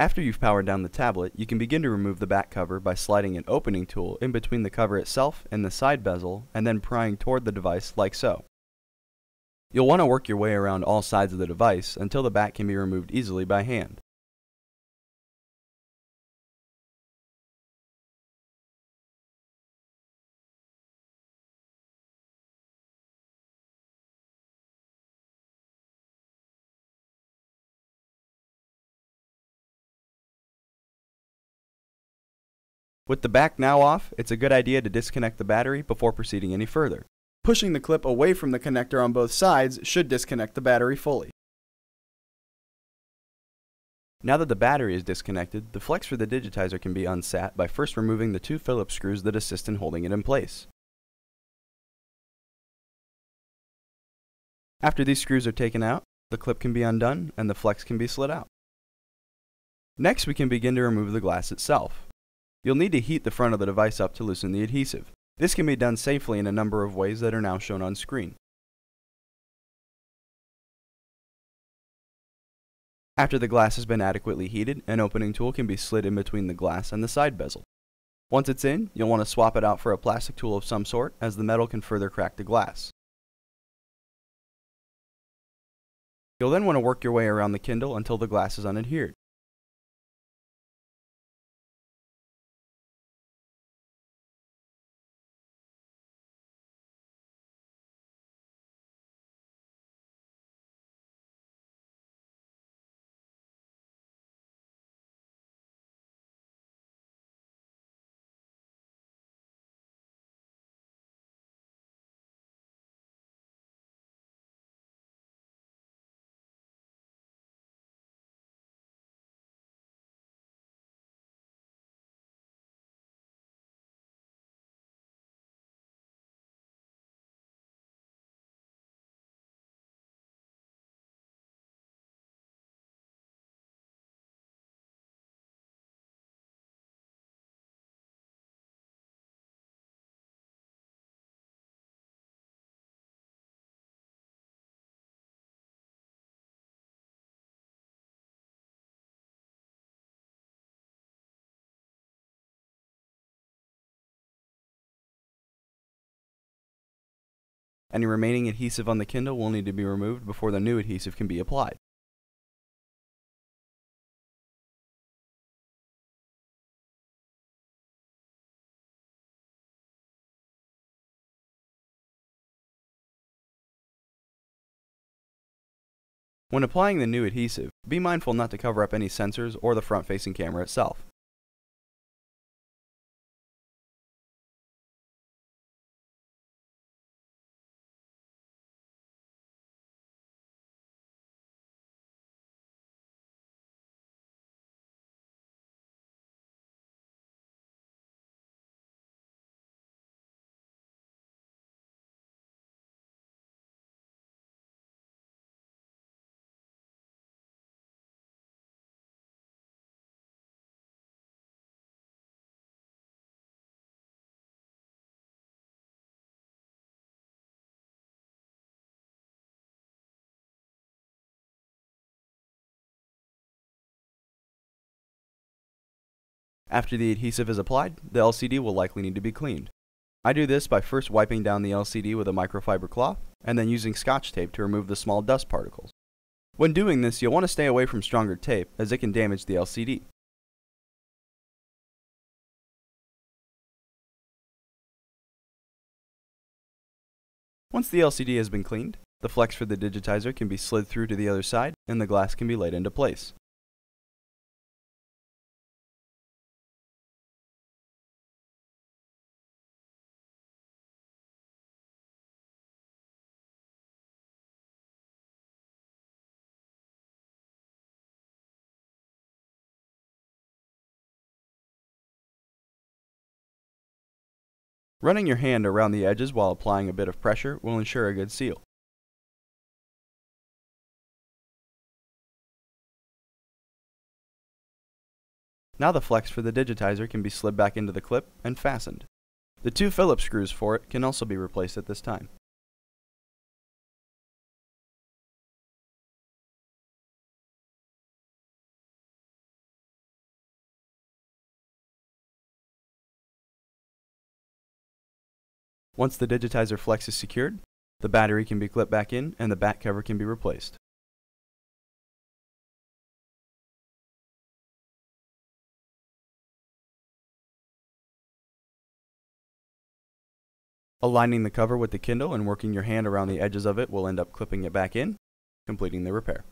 After you've powered down the tablet, you can begin to remove the back cover by sliding an opening tool in between the cover itself and the side bezel, and then prying toward the device like so. You'll want to work your way around all sides of the device until the back can be removed easily by hand. With the back now off, it's a good idea to disconnect the battery before proceeding any further. Pushing the clip away from the connector on both sides should disconnect the battery fully. Now that the battery is disconnected, the flex for the digitizer can be unsat by first removing the two Phillips screws that assist in holding it in place. After these screws are taken out, the clip can be undone and the flex can be slid out. Next, we can begin to remove the glass itself. You'll need to heat the front of the device up to loosen the adhesive. This can be done safely in a number of ways that are now shown on screen. After the glass has been adequately heated, an opening tool can be slid in between the glass and the side bezel. Once it's in, you'll want to swap it out for a plastic tool of some sort, as the metal can further crack the glass. You'll then want to work your way around the Kindle until the glass is unadhered. Any remaining adhesive on the Kindle will need to be removed before the new adhesive can be applied. When applying the new adhesive, be mindful not to cover up any sensors or the front-facing camera itself. After the adhesive is applied, the LCD will likely need to be cleaned. I do this by first wiping down the LCD with a microfiber cloth, and then using Scotch tape to remove the small dust particles. When doing this, you'll want to stay away from stronger tape, as it can damage the LCD. Once the LCD has been cleaned, the flex for the digitizer can be slid through to the other side, and the glass can be laid into place. Running your hand around the edges while applying a bit of pressure will ensure a good seal. Now the flex for the digitizer can be slid back into the clip and fastened. The two Phillips screws for it can also be replaced at this time. Once the digitizer flex is secured, the battery can be clipped back in and the back cover can be replaced. Aligning the cover with the Kindle and working your hand around the edges of it will end up clipping it back in, completing the repair.